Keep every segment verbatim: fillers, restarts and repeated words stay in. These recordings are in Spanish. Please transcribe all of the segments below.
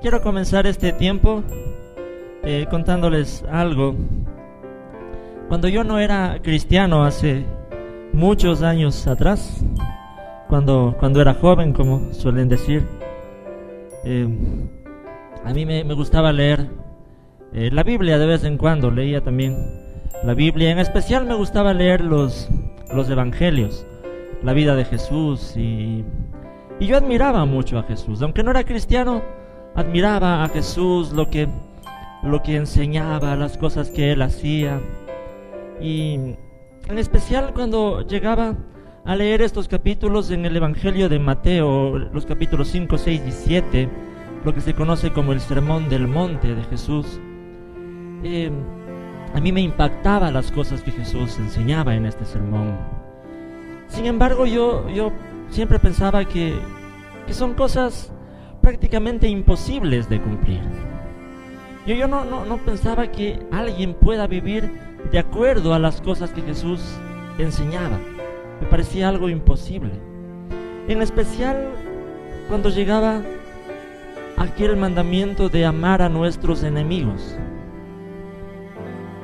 Quiero comenzar este tiempo eh, contándoles algo. Cuando yo no era cristiano hace muchos años atrás, cuando, cuando era joven, como suelen decir, eh, a mí me, me gustaba leer eh, la Biblia de vez en cuando. Leía también la Biblia. En especial me gustaba leer los, los evangelios, la vida de Jesús, y, y yo admiraba mucho a Jesús. Aunque no era cristiano, admiraba a Jesús, lo que, lo que enseñaba, las cosas que él hacía. Y en especial cuando llegaba a leer estos capítulos en el Evangelio de Mateo, los capítulos cinco, seis y siete, lo que se conoce como el Sermón del Monte de Jesús, eh, a mí me impactaba las cosas que Jesús enseñaba en este sermón. Sin embargo, yo, yo siempre pensaba que, que son cosas prácticamente imposibles de cumplir. Yo, yo no, no, no pensaba que alguien pueda vivir de acuerdo a las cosas que Jesús enseñaba. Me parecía algo imposible. En especial cuando llegaba aquel mandamiento de amar a nuestros enemigos.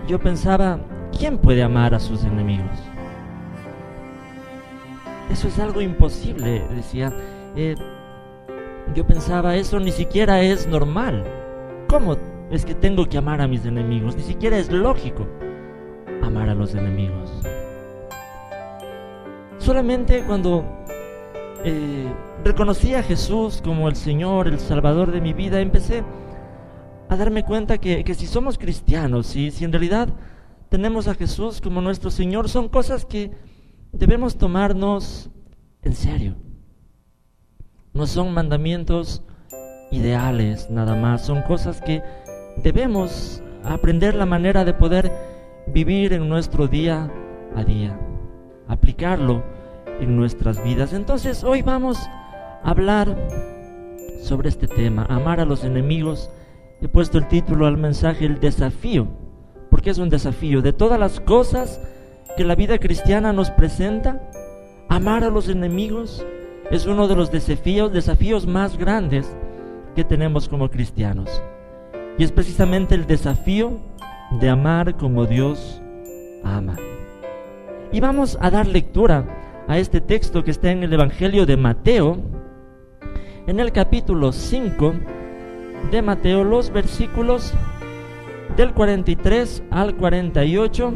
Yo pensaba, ¿quién puede amar a sus enemigos? Eso es algo imposible, decía. Eh, Yo pensaba, eso ni siquiera es normal. ¿Cómo es que tengo que amar a mis enemigos? Ni siquiera es lógico amar a los enemigos. Solamente cuando eh, reconocí a Jesús como el Señor, el Salvador de mi vida, empecé a darme cuenta que, que si somos cristianos, si, si en realidad tenemos a Jesús como nuestro Señor, son cosas que debemos tomarnos en serio. No son mandamientos ideales nada más, son cosas que debemos aprender la manera de poder vivir en nuestro día a día, aplicarlo en nuestras vidas. Entonces hoy vamos a hablar sobre este tema, amar a los enemigos. He puesto el título al mensaje, el desafío, porque es un desafío. De todas las cosas que la vida cristiana nos presenta, amar a los enemigos es uno de los desafíos, desafíos más grandes que tenemos como cristianos. Y es precisamente el desafío de amar como Dios ama. Y vamos a dar lectura a este texto que está en el Evangelio de Mateo, en el capítulo cinco de Mateo, los versículos del cuarenta y tres al cuarenta y ocho.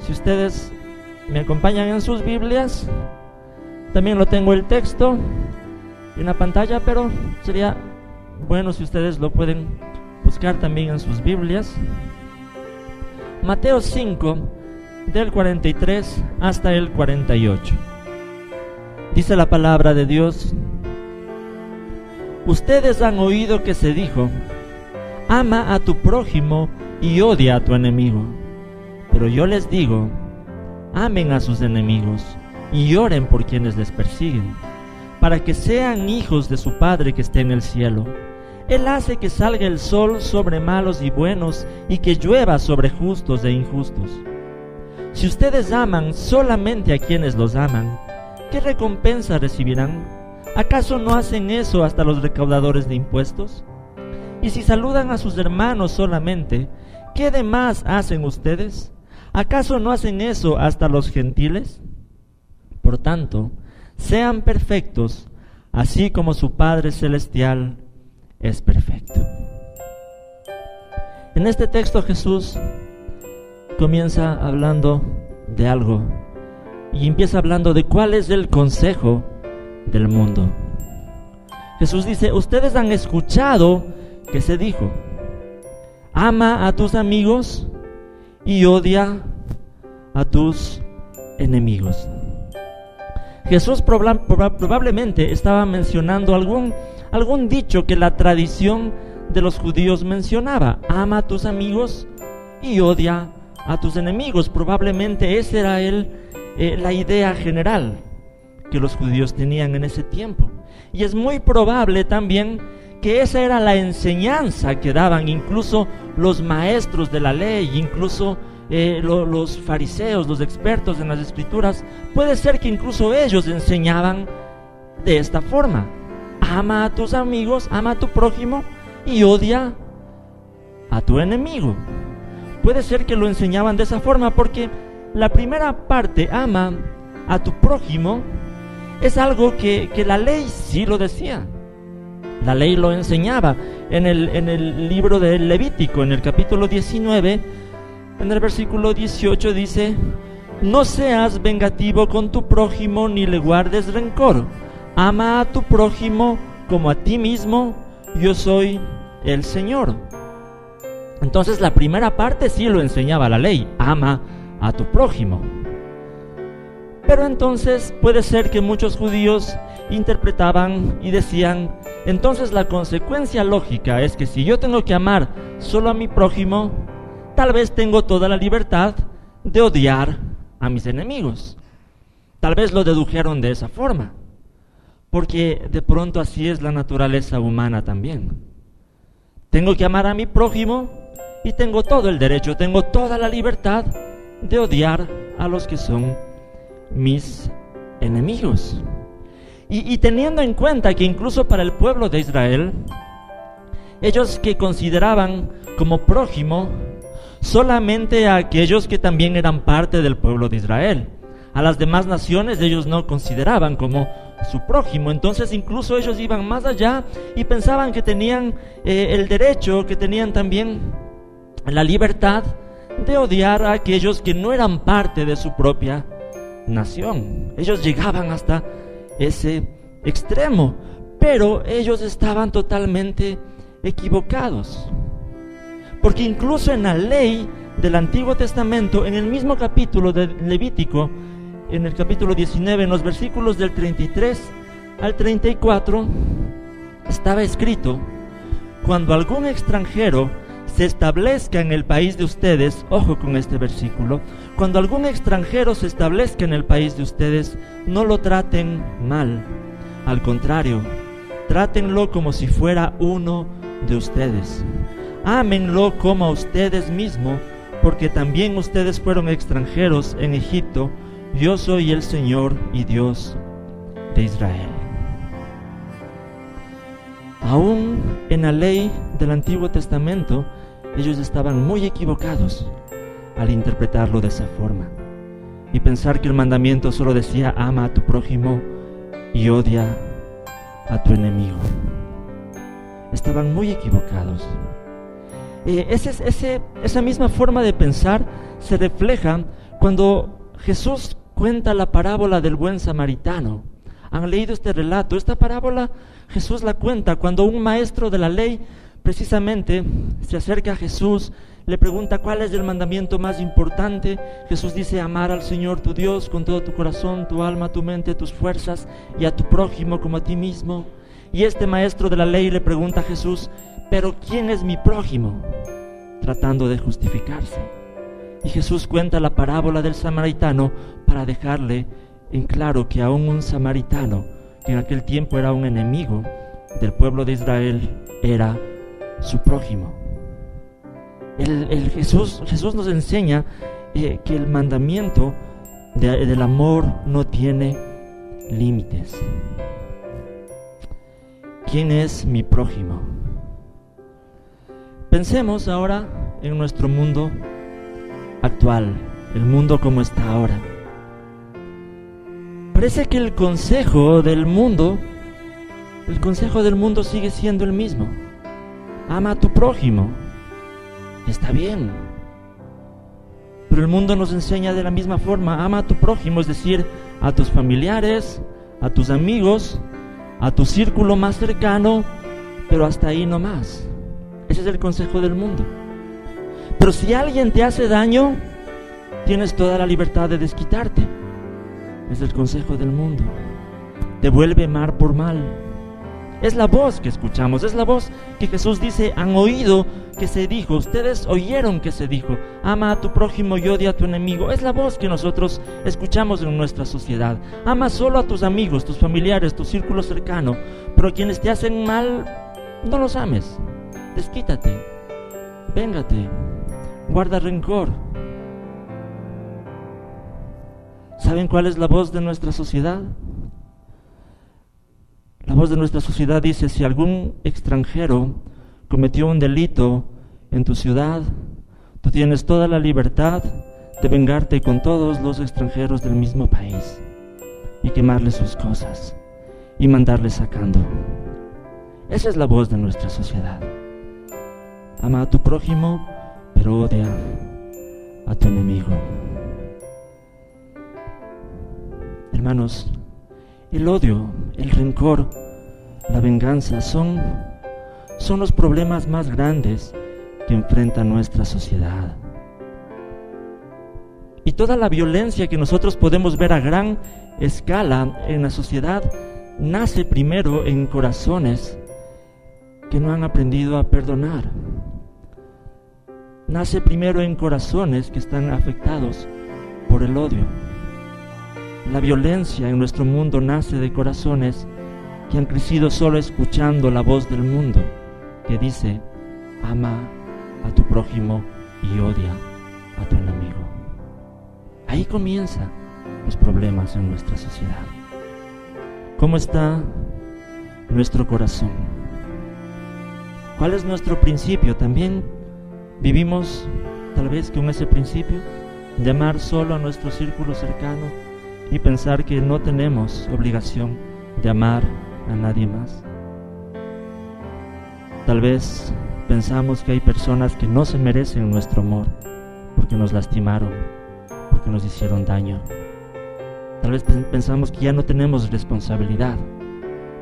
Si ustedes me acompañan en sus Biblias. También lo tengo el texto en la pantalla, pero sería bueno si ustedes lo pueden buscar también en sus Biblias. Mateo cinco, del cuarenta y tres hasta el cuarenta y ocho. Dice la palabra de Dios: ustedes han oído que se dijo, ama a tu prójimo y odia a tu enemigo. Pero yo les digo, amen a sus enemigos y oren por quienes les persiguen, para que sean hijos de su Padre que está en el cielo. Él hace que salga el sol sobre malos y buenos, y que llueva sobre justos e injustos. Si ustedes aman solamente a quienes los aman, ¿qué recompensa recibirán? ¿Acaso no hacen eso hasta los recaudadores de impuestos? Y si saludan a sus hermanos solamente, ¿qué demás hacen ustedes? ¿Acaso no hacen eso hasta los gentiles? Por tanto, sean perfectos, así como su Padre Celestial es perfecto. En este texto Jesús comienza hablando de algo y empieza hablando de cuál es el consejo del mundo. Jesús dice, ustedes han escuchado que se dijo, ama a tus amigos y odia a tus enemigos. Jesús proba- proba- probablemente estaba mencionando algún, algún dicho que la tradición de los judíos mencionaba. Ama a tus amigos y odia a tus enemigos. Probablemente esa era el, eh, la idea general que los judíos tenían en ese tiempo. Y es muy probable también que esa era la enseñanza que daban incluso los maestros de la ley, incluso Eh, lo, los fariseos, los expertos en las escrituras. Puede ser que incluso ellos enseñaban de esta forma: ama a tus amigos, ama a tu prójimo y odia a tu enemigo. Puede ser que lo enseñaban de esa forma, porque la primera parte, ama a tu prójimo, es algo que, que la ley sí lo decía. La ley lo enseñaba en el, en el libro de Levítico, en el capítulo diecinueve, en el versículo dieciocho dice: no seas vengativo con tu prójimo ni le guardes rencor. Ama a tu prójimo como a ti mismo, yo soy el Señor. Entonces la primera parte sí lo enseñaba la ley, ama a tu prójimo. Pero entonces puede ser que muchos judíos interpretaban y decían: entonces la consecuencia lógica es que si yo tengo que amar solo a mi prójimo, tal vez tengo toda la libertad de odiar a mis enemigos. Tal vez lo dedujeron de esa forma, porque de pronto así es la naturaleza humana también. Tengo que amar a mi prójimo y tengo todo el derecho, tengo toda la libertad de odiar a los que son mis enemigos. Y, y teniendo en cuenta que incluso para el pueblo de Israel, ellos que consideraban como prójimo solamente a aquellos que también eran parte del pueblo de Israel, a las demás naciones ellos no consideraban como su prójimo. Entonces incluso ellos iban más allá y pensaban que tenían eh, el derecho, que tenían también la libertad de odiar a aquellos que no eran parte de su propia nación. Ellos llegaban hasta ese extremo, pero ellos estaban totalmente equivocados. Porque incluso en la ley del Antiguo Testamento, en el mismo capítulo de Levítico, en el capítulo diecinueve, en los versículos del treinta y tres al treinta y cuatro, estaba escrito: cuando algún extranjero se establezca en el país de ustedes, ojo con este versículo, cuando algún extranjero se establezca en el país de ustedes, no lo traten mal, al contrario, trátenlo como si fuera uno de ustedes. Ámenlo como a ustedes mismos, porque también ustedes fueron extranjeros en Egipto. Yo soy el Señor y Dios de Israel. Aún en la ley del Antiguo Testamento, ellos estaban muy equivocados al interpretarlo de esa forma y pensar que el mandamiento solo decía: ama a tu prójimo y odia a tu enemigo. Estaban muy equivocados. Eh, ese, ese, esa misma forma de pensar se refleja cuando Jesús cuenta la parábola del buen samaritano. ¿Han leído este relato? Esta parábola Jesús la cuenta cuando un maestro de la ley precisamente se acerca a Jesús, le pregunta cuál es el mandamiento más importante. Jesús dice: amar al Señor tu Dios con todo tu corazón, tu alma, tu mente, tus fuerzas, y a tu prójimo como a ti mismo. Y este maestro de la ley le pregunta a Jesús: pero ¿quién es mi prójimo?, tratando de justificarse. Y Jesús cuenta la parábola del samaritano para dejarle en claro que aún un samaritano, que en aquel tiempo era un enemigo del pueblo de Israel, era su prójimo. El, el Jesús, Jesús nos enseña eh, que el mandamiento de, del amor no tiene límites. ¿Quién es mi prójimo? Pensemos ahora en nuestro mundo actual, el mundo como está ahora. Parece que el consejo del mundo, el consejo del mundo sigue siendo el mismo: ama a tu prójimo. Está bien, pero el mundo nos enseña de la misma forma: ama a tu prójimo, es decir, a tus familiares, a tus amigos, a tu círculo más cercano, pero hasta ahí no más. Ese es el consejo del mundo. Pero si alguien te hace daño, tienes toda la libertad de desquitarte. Es el consejo del mundo. Te vuelve mal por mal. Es la voz que escuchamos, es la voz que Jesús dice: han oído que se dijo, ustedes oyeron que se dijo, ama a tu prójimo y odia a tu enemigo. Es la voz que nosotros escuchamos en nuestra sociedad: ama solo a tus amigos, tus familiares, tu círculo cercano, pero quienes te hacen mal, no los ames. Desquítate, véngate, guarda rencor. ¿Saben cuál es la voz de nuestra sociedad? La voz de nuestra sociedad dice: si algún extranjero cometió un delito en tu ciudad, tú tienes toda la libertad de vengarte con todos los extranjeros del mismo país y quemarles sus cosas y mandarles sacando. Esa es la voz de nuestra sociedad. Ama a tu prójimo, pero odia a tu enemigo. Hermanos, el odio, el rencor, la venganza son, son los problemas más grandes que enfrenta nuestra sociedad. Y toda la violencia que nosotros podemos ver a gran escala en la sociedad nace primero en corazones que no han aprendido a perdonar. Nace primero en corazones que están afectados por el odio. La violencia en nuestro mundo nace de corazones que han crecido solo escuchando la voz del mundo que dice: ama a tu prójimo y odia a tu enemigo. Ahí comienzan los problemas en nuestra sociedad. ¿Cómo está nuestro corazón? ¿Cuál es nuestro principio? También vivimos tal vez con ese principio de amar solo a nuestro círculo cercano y pensar que no tenemos obligación de amar a nadie más. Tal vez pensamos que hay personas que no se merecen nuestro amor porque nos lastimaron, porque nos hicieron daño. Tal vez pensamos que ya no tenemos responsabilidad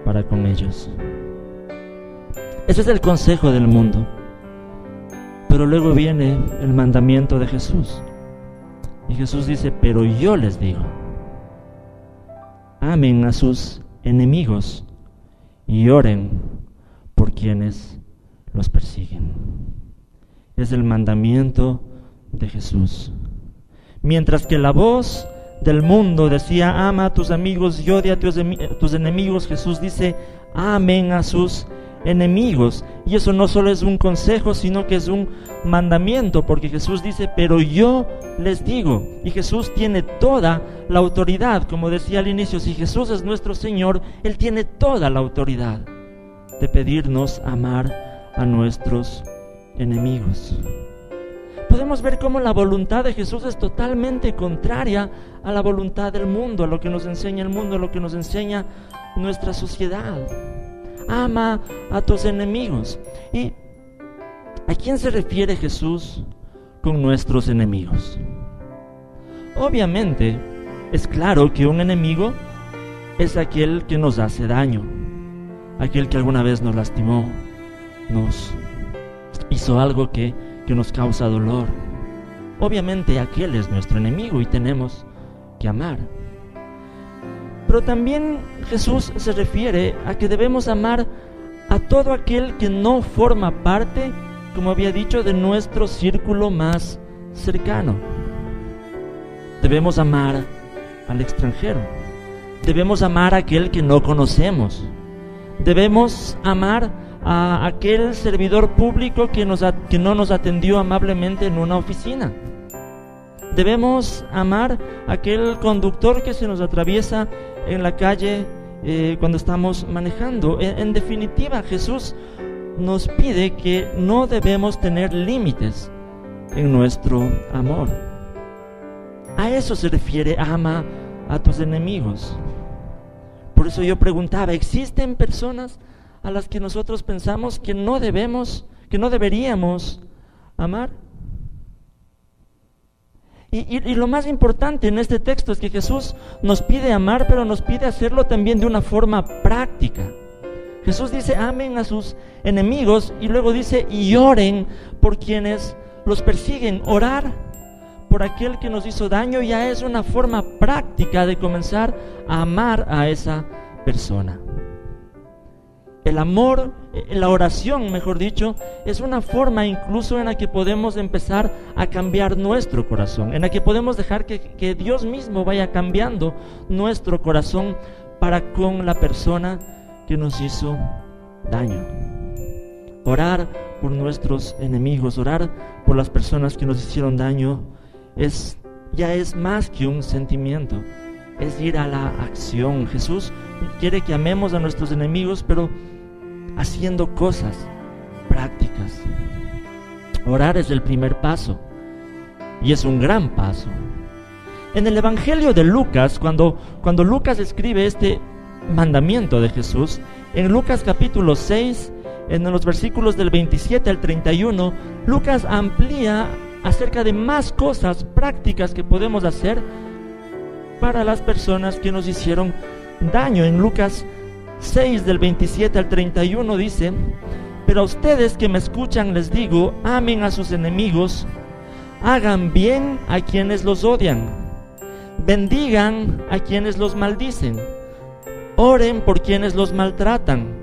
para con ellos. Ese es el consejo del mundo. Pero luego viene el mandamiento de Jesús. Y Jesús dice: pero yo les digo, amen a sus enemigos y oren por quienes los persiguen. Es el mandamiento de Jesús. Mientras que la voz del mundo decía: ama a tus amigos y odia a tus, a tus enemigos, Jesús dice: amen a sus enemigos. Y eso no solo es un consejo, sino que es un mandamiento, porque Jesús dice: pero yo les digo. Y Jesús tiene toda la autoridad. Como decía al inicio, si Jesús es nuestro Señor, Él tiene toda la autoridad de pedirnos amar a nuestros enemigos. Podemos ver cómo la voluntad de Jesús es totalmente contraria a la voluntad del mundo, a lo que nos enseña el mundo, a lo que nos enseña nuestra sociedad. Ama a tus enemigos. ¿Y a quién se refiere Jesús con nuestros enemigos? Obviamente, es claro que un enemigo es aquel que nos hace daño, aquel que alguna vez nos lastimó, nos hizo algo que, que nos causa dolor. Obviamente aquel es nuestro enemigo y tenemos que amar. Pero también Jesús se refiere a que debemos amar a todo aquel que no forma parte, como había dicho, de nuestro círculo más cercano. Debemos amar al extranjero. Debemos amar a aquel que no conocemos. Debemos amar a aquel servidor público que, nos, que no nos atendió amablemente en una oficina. Debemos amar a aquel conductor que se nos atraviesa en la calle eh, cuando estamos manejando. En, en definitiva, Jesús nos pide que no debemos tener límites en nuestro amor. A eso se refiere: ama a tus enemigos. Por eso yo preguntaba, ¿existen personas a las que nosotros pensamos que no debemos, que no deberíamos amar? Y, y, y lo más importante en este texto es que Jesús nos pide amar, pero nos pide hacerlo también de una forma práctica. Jesús dice: amen a sus enemigos, y luego dice: y oren por quienes los persiguen. Orar por aquel que nos hizo daño ya es una forma práctica de comenzar a amar a esa persona. El amor, la oración, mejor dicho, es una forma incluso en la que podemos empezar a cambiar nuestro corazón, en la que podemos dejar que, que Dios mismo vaya cambiando nuestro corazón para con la persona que nos hizo daño. Orar por nuestros enemigos, orar por las personas que nos hicieron daño, es, ya es más que un sentimiento. Es ir a la acción. Jesús quiere que amemos a nuestros enemigos, pero haciendo cosas prácticas. Orar es el primer paso, y es un gran paso. En el Evangelio de Lucas, cuando, cuando Lucas escribe este mandamiento de Jesús, en Lucas capítulo seis, en los versículos del veintisiete al treinta y uno, Lucas amplía acerca de más cosas prácticas que podemos hacer para las personas que nos hicieron daño. En Lucas seis, del veintisiete al treinta y uno, dice: pero a ustedes que me escuchan les digo, amen a sus enemigos, hagan bien a quienes los odian, bendigan a quienes los maldicen, oren por quienes los maltratan.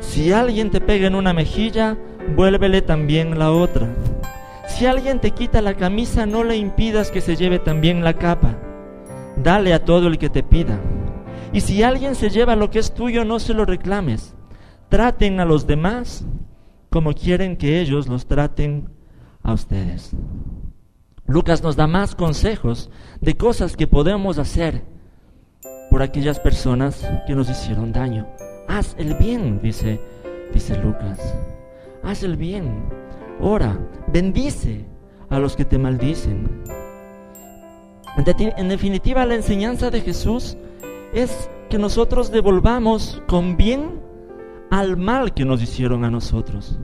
Si alguien te pega en una mejilla, vuélvele también la otra. Si alguien te quita la camisa, no le impidas que se lleve también la capa. Dale a todo el que te pida. Y si alguien se lleva lo que es tuyo, no se lo reclames. Traten a los demás como quieren que ellos los traten a ustedes. Lucas nos da más consejos de cosas que podemos hacer por aquellas personas que nos hicieron daño. Haz el bien, dice, dice Lucas. Haz el bien. Ora, bendice a los que te maldicen. En definitiva, la enseñanza de Jesús es que nosotros devolvamos con bien al mal que nos hicieron a nosotros.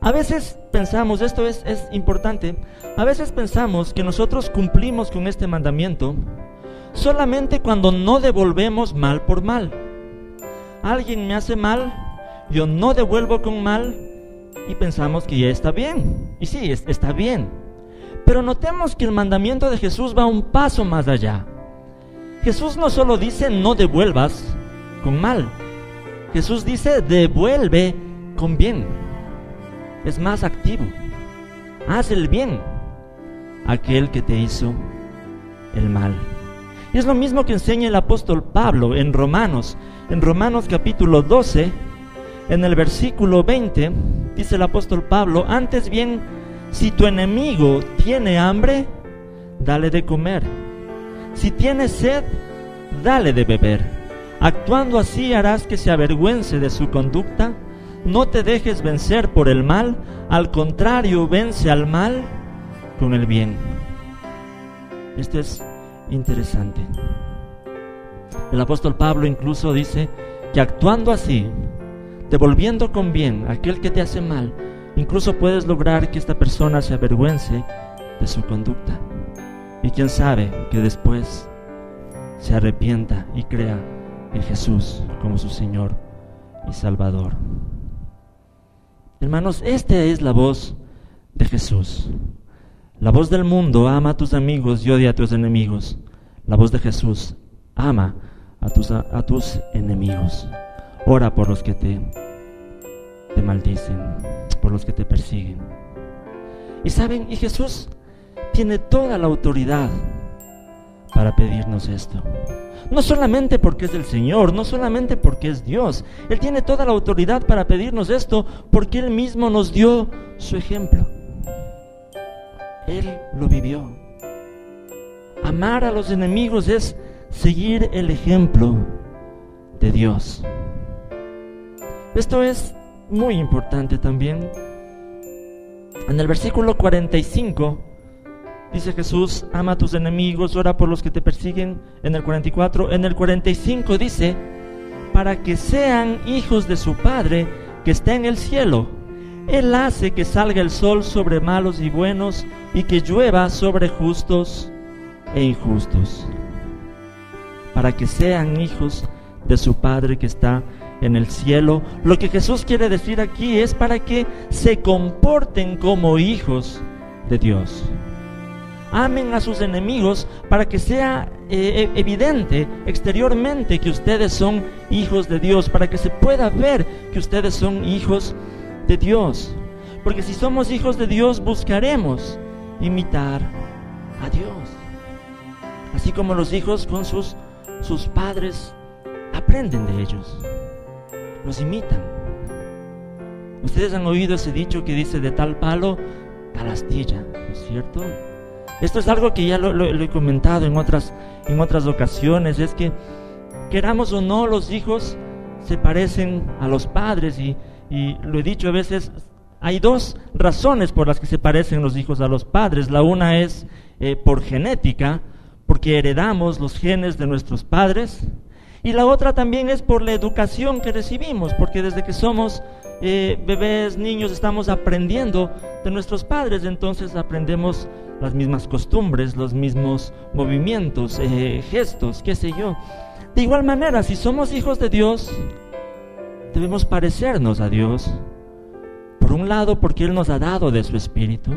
A veces pensamos, esto es, es importante, a veces pensamos que nosotros cumplimos con este mandamiento solamente cuando no devolvemos mal por mal. Alguien me hace mal, yo no devuelvo con mal y pensamos que ya está bien. Y sí, es, está bien. Pero notemos que el mandamiento de Jesús va un paso más allá. Jesús no solo dice no devuelvas con mal, Jesús dice devuelve con bien. Es más activo. Haz el bien a aquel que te hizo el mal. Y es lo mismo que enseña el apóstol Pablo en Romanos. En Romanos capítulo doce, en el versículo veinte, dice el apóstol Pablo: antes bien, si tu enemigo tiene hambre, dale de comer. Si tiene sed, dale de beber. Actuando así harás que se avergüence de su conducta. No te dejes vencer por el mal, al contrario, vence al mal con el bien. Esto es interesante. El apóstol Pablo incluso dice que actuando así, devolviendo con bien a aquel que te hace mal, incluso puedes lograr que esta persona se avergüence de su conducta. Y quién sabe que después se arrepienta y crea en Jesús como su Señor y Salvador. Hermanos, esta es la voz de Jesús. La voz del mundo: ama a tus amigos y odia a tus enemigos. La voz de Jesús: ama a tus, a, a tus enemigos. Ora por los que te, te maldicen, por los que te persiguen. Y saben, y Jesús tiene toda la autoridad para pedirnos esto. No solamente porque es el Señor, no solamente porque es Dios. Él tiene toda la autoridad para pedirnos esto porque Él mismo nos dio su ejemplo. Él lo vivió. Amar a los enemigos es seguir el ejemplo de Dios. Esto es muy importante también. En el versículo cuarenta y cinco dice Jesús: ama a tus enemigos, ora por los que te persiguen. En el cuarenta y cuatro, en el cuarenta y cinco dice: para que sean hijos de su Padre que está en el cielo. Él hace que salga el sol sobre malos y buenos, y que llueva sobre justos e injustos. Para que sean hijos de su Padre que está en el cielo. Lo que Jesús quiere decir aquí es para que se comporten como hijos de Dios. Amen a sus enemigos para que sea eh, evidente exteriormente que ustedes son hijos de Dios, para que se pueda ver que ustedes son hijos de Dios. Porque si somos hijos de Dios, buscaremos imitar a Dios. Así como los hijos con sus sus padres aprenden de ellos, los imitan. Ustedes han oído ese dicho que dice: de tal palo, tal astilla, ¿no es cierto? Esto es algo que ya lo, lo, lo he comentado en otras, en otras ocasiones. Es que, queramos o no, los hijos se parecen a los padres, y, y lo he dicho a veces, Hay dos razones por las que se parecen los hijos a los padres. La una es eh, por genética, porque heredamos los genes de nuestros padres. Y la otra también es por la educación que recibimos, porque desde que somos eh, bebés, niños, estamos aprendiendo de nuestros padres. Entonces aprendemos las mismas costumbres, los mismos movimientos, eh, gestos, qué sé yo. De igual manera, si somos hijos de Dios, debemos parecernos a Dios. Por un lado, porque Él nos ha dado de su Espíritu,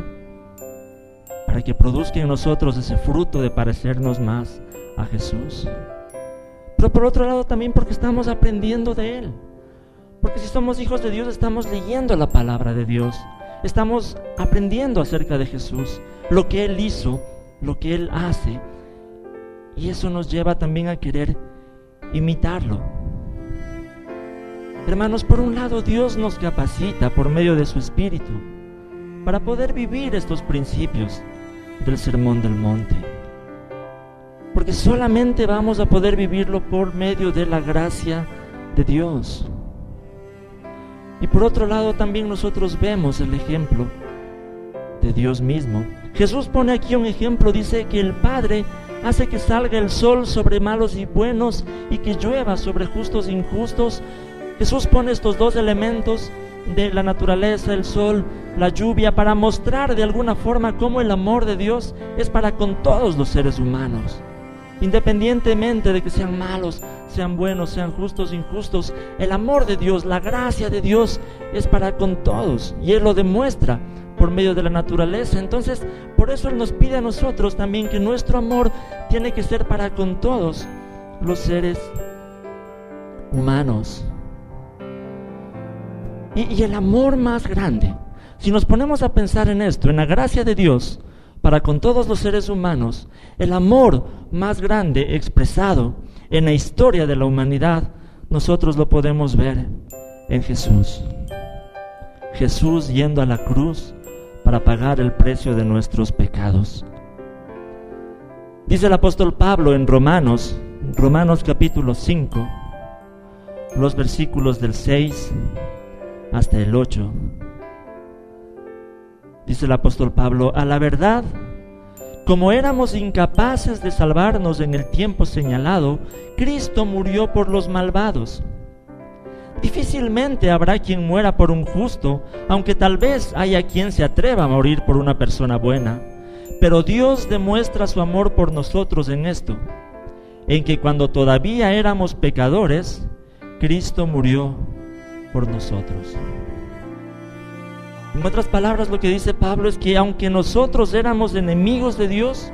para que produzca en nosotros ese fruto de parecernos más a Jesús. Pero por otro lado también porque estamos aprendiendo de Él. Porque si somos hijos de Dios, estamos leyendo la palabra de Dios. Estamos aprendiendo acerca de Jesús, lo que Él hizo, lo que Él hace. Y eso nos lleva también a querer imitarlo. Hermanos, por un lado Dios nos capacita por medio de su Espíritu para poder vivir estos principios del Sermón del Monte, porque solamente vamos a poder vivirlo por medio de la gracia de Dios. Y por otro lado también nosotros vemos el ejemplo de Dios mismo. Jesús pone aquí un ejemplo, dice que el Padre hace que salga el sol sobre malos y buenos y que llueva sobre justos e injustos. Jesús pone estos dos elementos de la naturaleza, el sol, la lluvia, para mostrar de alguna forma cómo el amor de Dios es para con todos los seres humanos. Independientemente de que sean malos, sean buenos, sean justos, injustos, el amor de Dios, la gracia de Dios es para con todos, y Él lo demuestra por medio de la naturaleza. Entonces, por eso Él nos pide a nosotros también que nuestro amor tiene que ser para con todos los seres humanos. Y, y el amor más grande, si nos ponemos a pensar en esto, en la gracia de Dios para con todos los seres humanos, el amor más grande expresado en la historia de la humanidad, nosotros lo podemos ver en Jesús. Jesús yendo a la cruz para pagar el precio de nuestros pecados. Dice el apóstol Pablo en Romanos, Romanos capítulo cinco, los versículos del seis hasta el ocho. Dice el apóstol Pablo: a la verdad, como éramos incapaces de salvarnos en el tiempo señalado, Cristo murió por los malvados. Difícilmente habrá quien muera por un justo, aunque tal vez haya quien se atreva a morir por una persona buena. Pero Dios demuestra su amor por nosotros en esto, en que cuando todavía éramos pecadores, Cristo murió por nosotros. En otras palabras, lo que dice Pablo es que aunque nosotros éramos enemigos de Dios,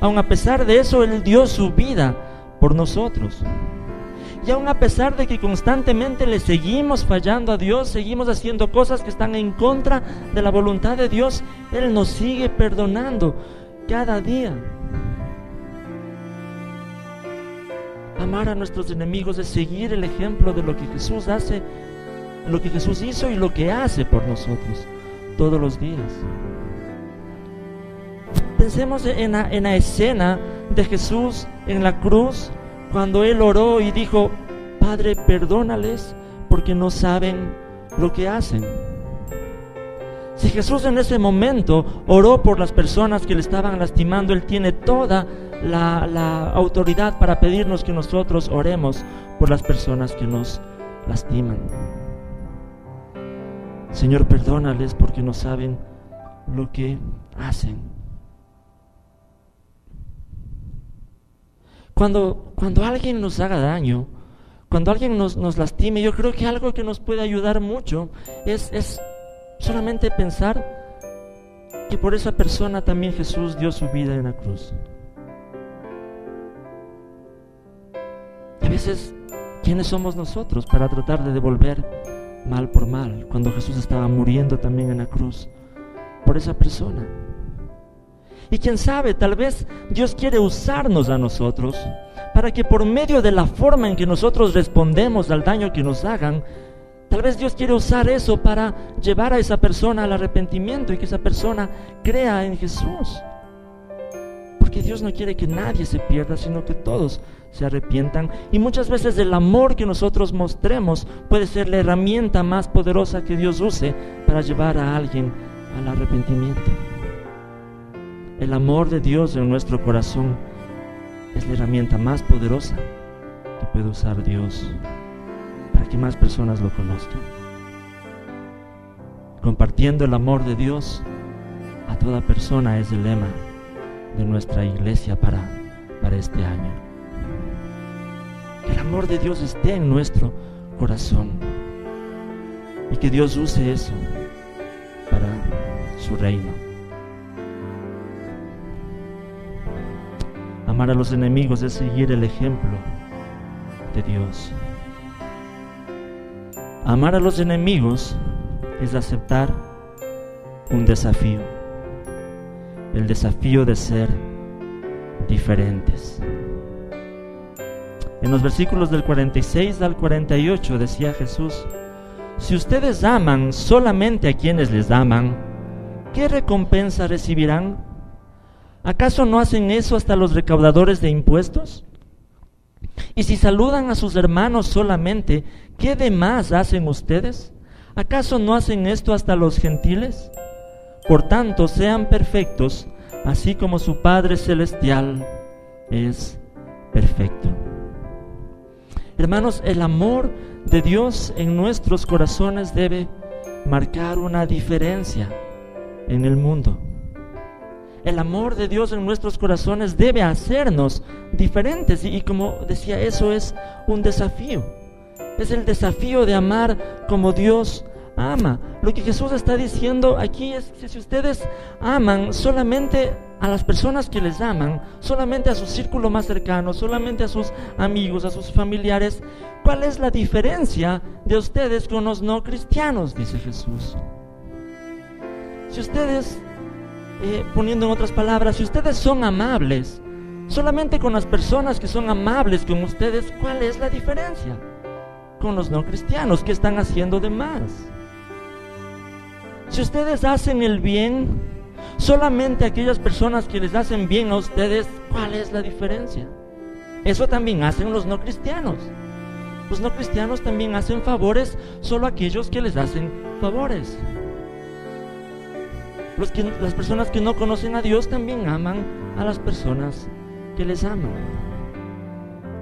aun a pesar de eso Él dio su vida por nosotros. Y aun a pesar de que constantemente le seguimos fallando a Dios, seguimos haciendo cosas que están en contra de la voluntad de Dios, Él nos sigue perdonando cada día. Amar a nuestros enemigos es seguir el ejemplo de lo que Jesús hace, lo que Jesús hizo y lo que hace por nosotros todos los días. Pensemos en la, en la escena de Jesús en la cruz, cuando Él oró y dijo: Padre, perdónales porque no saben lo que hacen. Si Jesús en ese momento oró por las personas que le estaban lastimando, Él tiene toda la, la autoridad para pedirnos que nosotros oremos por las personas que nos lastiman. Señor, perdónales porque no saben lo que hacen. Cuando, cuando alguien nos haga daño, cuando alguien nos, nos lastime, yo creo que algo que nos puede ayudar mucho es, es solamente pensar que por esa persona también Jesús dio su vida en la cruz. A veces, ¿quiénes somos nosotros para tratar de devolver mal por mal, cuando Jesús estaba muriendo también en la cruz por esa persona? Y quién sabe, tal vez Dios quiere usarnos a nosotros para que por medio de la forma en que nosotros respondemos al daño que nos hagan, tal vez Dios quiere usar eso para llevar a esa persona al arrepentimiento y que esa persona crea en Jesús. porque Dios no quiere que nadie se pierda, sino que todos se arrepientan. Y muchas veces el amor que nosotros mostremos puede ser la herramienta más poderosa que Dios use para llevar a alguien al arrepentimiento. El amor de Dios en nuestro corazón es la herramienta más poderosa que puede usar Dios para que más personas lo conozcan. Compartiendo el amor de Dios a toda persona es el lema de nuestra iglesia para, para este año. Que el amor de Dios esté en nuestro corazón y que Dios use eso para su reino. Amar a los enemigos es seguir el ejemplo de Dios. Amar a los enemigos es aceptar un desafío, el desafío de ser diferentes. En los versículos del cuarenta y seis al cuarenta y ocho decía Jesús: si ustedes aman solamente a quienes les aman, ¿qué recompensa recibirán? ¿Acaso no hacen eso hasta los recaudadores de impuestos? Y si saludan a sus hermanos solamente, ¿qué demás hacen ustedes? ¿Acaso no hacen esto hasta los gentiles? Por tanto, sean perfectos, así como su Padre Celestial es perfecto. Hermanos, el amor de Dios en nuestros corazones debe marcar una diferencia en el mundo. El amor de Dios en nuestros corazones debe hacernos diferentes, y, y como decía, eso es un desafío. Es el desafío de amar como Dios ama. Lo que Jesús está diciendo aquí es que si ustedes aman solamente a las personas que les aman, solamente a su círculo más cercano, solamente a sus amigos, a sus familiares, ¿cuál es la diferencia de ustedes con los no cristianos?, dice Jesús. Si ustedes, eh, poniendo en otras palabras, si ustedes son amables solamente con las personas que son amables con ustedes, ¿cuál es la diferencia con los no cristianos? ¿Qué están haciendo de más? Si ustedes hacen el bien solamente a aquellas personas que les hacen bien a ustedes, ¿cuál es la diferencia? Eso también hacen los no cristianos. Los no cristianos también hacen favores solo a aquellos que les hacen favores. Los que, las personas que no conocen a Dios también aman a las personas que les aman.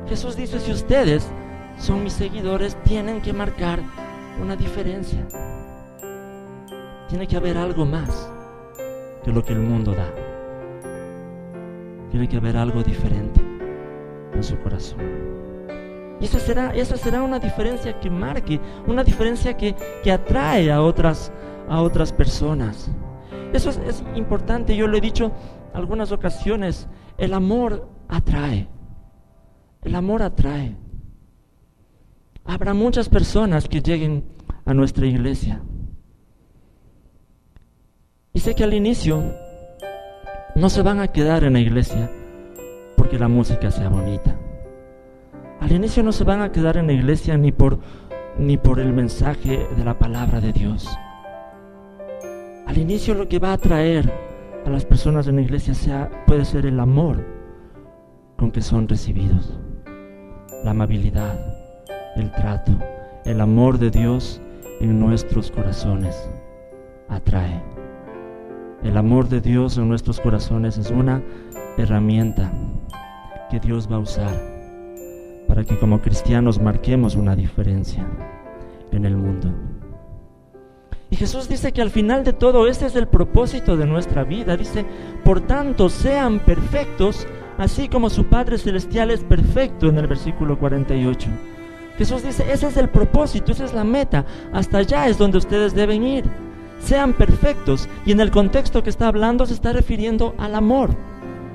Jesús dice: si ustedes son mis seguidores, tienen que marcar una diferencia. Tiene que haber algo más que lo que el mundo da. Tiene que haber algo diferente en su corazón. Y esa será, esa será una diferencia que marque, una diferencia que, que atrae a otras, a otras personas. Eso es, es importante. Yo lo he dicho algunas ocasiones: el amor atrae. El amor atrae. Habrá muchas personas que lleguen a nuestra iglesia. Y sé que al inicio no se van a quedar en la iglesia porque la música sea bonita. Al inicio no se van a quedar en la iglesia ni por, ni por el mensaje de la palabra de Dios. Al inicio lo que va a atraer a las personas en la iglesia sea, puede ser el amor con que son recibidos, la amabilidad, el trato. El amor de Dios en nuestros corazones atrae. El amor de Dios en nuestros corazones es una herramienta que Dios va a usar para que como cristianos marquemos una diferencia en el mundo. Y Jesús dice que al final de todo este es el propósito de nuestra vida. Dice: por tanto, sean perfectos, así como su Padre Celestial es perfecto, en el versículo cuarenta y ocho. Jesús dice: ese es el propósito, esa es la meta, hasta allá es donde ustedes deben ir. Sean perfectos, y en el contexto que está hablando se está refiriendo al amor.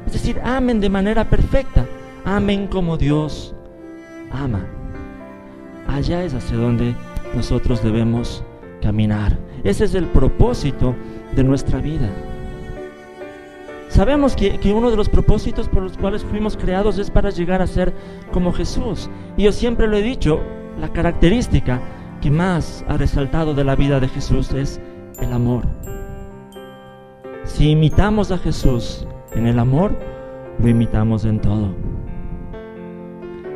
Es decir, amen de manera perfecta, amen como Dios ama. Allá es hacia donde nosotros debemos caminar. Ese es el propósito de nuestra vida. Sabemos que, que uno de los propósitos por los cuales fuimos creados es para llegar a ser como Jesús. Y yo siempre lo he dicho, la característica que más ha resaltado de la vida de Jesús es el amor. Si imitamos a Jesús en el amor, lo imitamos en todo.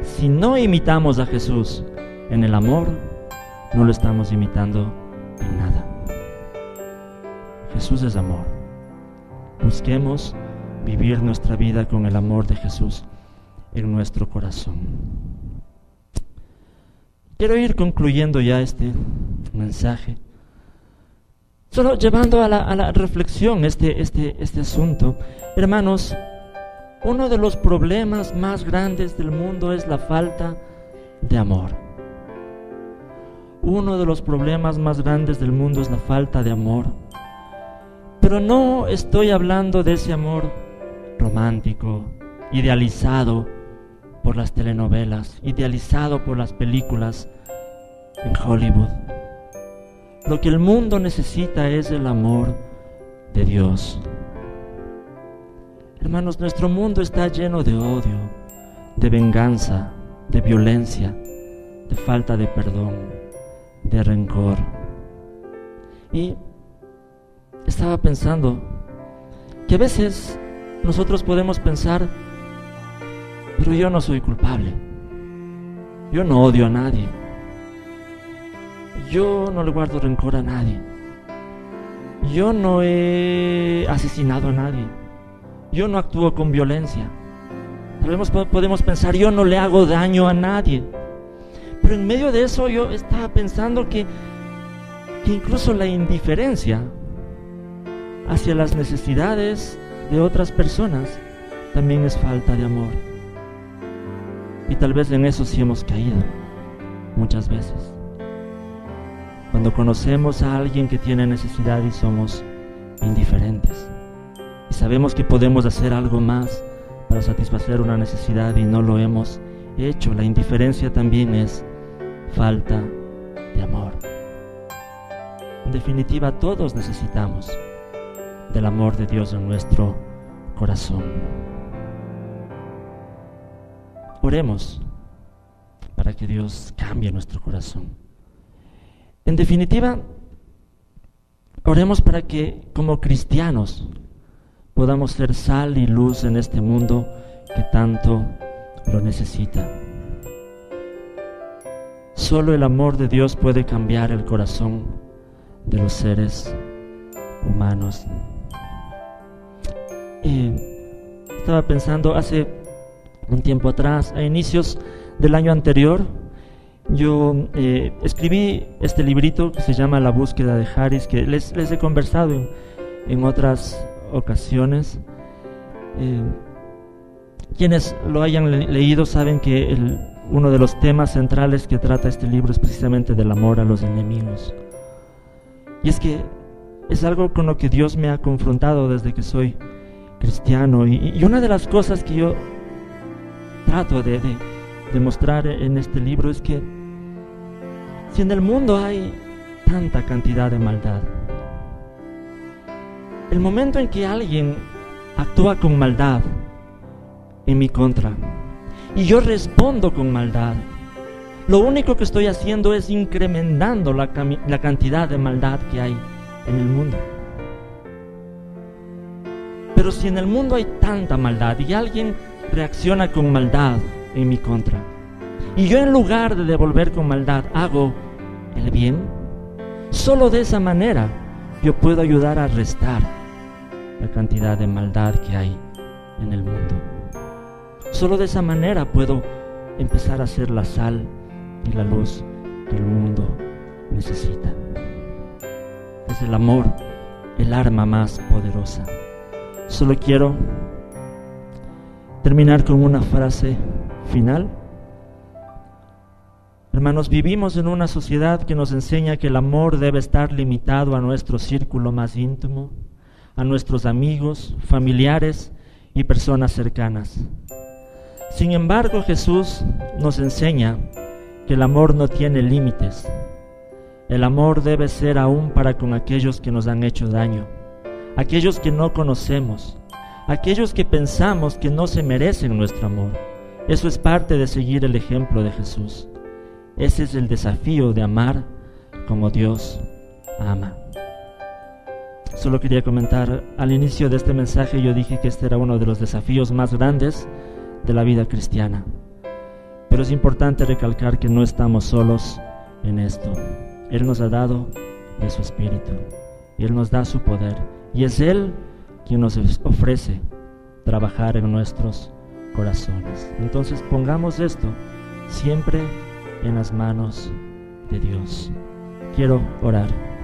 Si no imitamos a Jesús en el amor, no lo estamos imitando en nada. Jesús es amor. Busquemos vivir nuestra vida con el amor de Jesús en nuestro corazón. Quiero ir concluyendo ya este mensaje, solo llevando a la, a la reflexión este, este, este asunto. Hermanos, uno de los problemas más grandes del mundo es la falta de amor. Uno de los problemas más grandes del mundo es la falta de amor. Pero no estoy hablando de ese amor romántico, idealizado por las telenovelas, idealizado por las películas en Hollywood. Lo que el mundo necesita es el amor de Dios. Hermanos, nuestro mundo está lleno de odio, de venganza, de violencia, de falta de perdón, de rencor. Y estaba pensando que a veces nosotros podemos pensar, pero yo no soy culpable, yo no odio a nadie, yo no le guardo rencor a nadie, yo no he asesinado a nadie, yo no actúo con violencia. Tal vez podemos pensar, yo no le hago daño a nadie. Pero en medio de eso yo estaba pensando que, que incluso la indiferencia hacia las necesidades de otras personas también es falta de amor. Y tal vez en eso sí hemos caído muchas veces. Cuando conocemos a alguien que tiene necesidad y somos indiferentes, y sabemos que podemos hacer algo más para satisfacer una necesidad y no lo hemos hecho, la indiferencia también es falta de amor. En definitiva, todos necesitamos del amor de Dios en nuestro corazón. Oremos para que Dios cambie nuestro corazón. En definitiva, oremos para que como cristianos podamos ser sal y luz en este mundo que tanto lo necesita. Solo el amor de Dios puede cambiar el corazón de los seres humanos. Eh, estaba pensando hace un tiempo atrás, a inicios del año anterior, yo eh, escribí este librito que se llama La Búsqueda de Jaris, que les, les he conversado en, en otras ocasiones. Eh, quienes lo hayan le- leído saben que el, uno de los temas centrales que trata este libro es precisamente del amor a los enemigos. Y es que es algo con lo que Dios me ha confrontado desde que soy cristiano. Y, y una de las cosas que yo trato de, de, de mostrar en este libro es que si en el mundo hay tanta cantidad de maldad, el momento en que alguien actúa con maldad en mi contra y yo respondo con maldad, lo único que estoy haciendo es incrementando la, cami- la cantidad de maldad que hay en el mundo. Pero si en el mundo hay tanta maldad y alguien reacciona con maldad en mi contra, y yo en lugar de devolver con maldad hago el bien, solo de esa manera yo puedo ayudar a restar la cantidad de maldad que hay en el mundo. Solo de esa manera puedo empezar a ser la sal y la luz que el mundo necesita. Es el amor, el arma más poderosa. Solo quiero terminar con una frase final. Hermanos, vivimos en una sociedad que nos enseña que el amor debe estar limitado a nuestro círculo más íntimo, a nuestros amigos, familiares y personas cercanas. Sin embargo, Jesús nos enseña que el amor no tiene límites. El amor debe ser aún para con aquellos que nos han hecho daño, aquellos que no conocemos, aquellos que pensamos que no se merecen nuestro amor. Eso es parte de seguir el ejemplo de Jesús. Ese es el desafío de amar como Dios ama. Solo quería comentar, al inicio de este mensaje yo dije que este era uno de los desafíos más grandes de la vida cristiana. Pero es importante recalcar que no estamos solos en esto. Él nos ha dado de su Espíritu, Él nos da su poder, y es Él quien nos ofrece trabajar en nuestros corazones. Entonces pongamos esto siempre en las manos de Dios. Quiero orar.